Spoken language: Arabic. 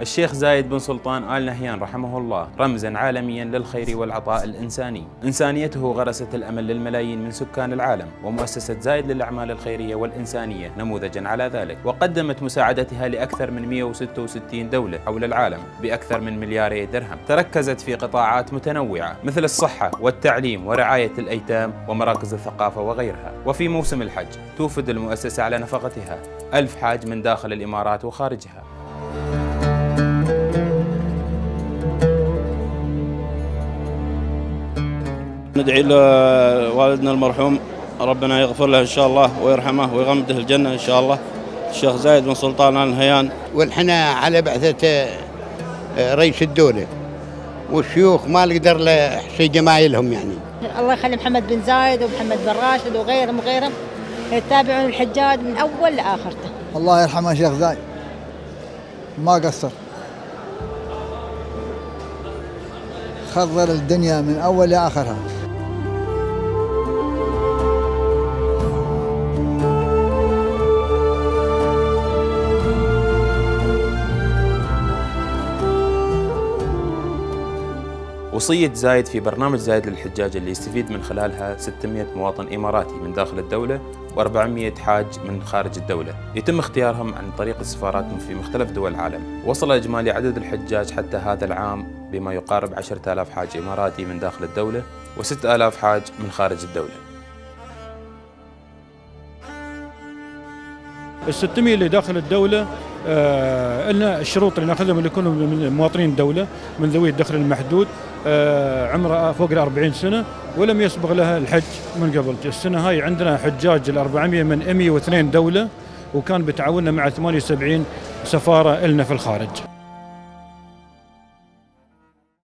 الشيخ زايد بن سلطان آل نهيان رحمه الله رمزاً عالمياً للخير والعطاء الإنساني. إنسانيته غرست الأمل للملايين من سكان العالم، ومؤسسة زايد للأعمال الخيرية والإنسانية نموذجاً على ذلك، وقدمت مساعدتها لأكثر من 166 دولة حول العالم بأكثر من ملياري درهم. تركزت في قطاعات متنوعة مثل الصحة والتعليم ورعاية الأيتام ومراكز الثقافة وغيرها. وفي موسم الحج توفد المؤسسة على نفقتها 1000 حاج من داخل الإمارات وخارجها. ندعي لوالدنا المرحوم ربنا يغفر له إن شاء الله ويرحمه ويغمده الجنة إن شاء الله، الشيخ زايد بن سلطان آل نهيان. والحنا على بعثة رئيس الدولة والشيوخ ما نقدر له شيء جمايلهم، يعني الله يخلي محمد بن زايد ومحمد بن راشد وغيرهم يتابعون الحجاج من أول لآخرته. الله يرحمه الشيخ زايد، ما قصر، خضر الدنيا من أول لآخرها. وصية زايد في برنامج زايد للحجاج اللي يستفيد من خلالها 600 مواطن إماراتي من داخل الدولة و400 حاج من خارج الدولة، يتم اختيارهم عن طريق سفاراتهم في مختلف دول العالم. وصل إجمالي عدد الحجاج حتى هذا العام بما يقارب 10,000 حاج إماراتي من داخل الدولة و6,000 حاج من خارج الدولة. ال600 اللي داخل الدولة لنا الشروط اللي ناخذهم اللي يكونوا من مواطنين الدولة من ذوي الدخل المحدود، عمره فوق ال40 سنة ولم يسبق لها الحج من قبل. السنة هاي عندنا حجاج ال400 من 102 دولة، وكان بتعاوننا مع 78 سفارة لنا في الخارج.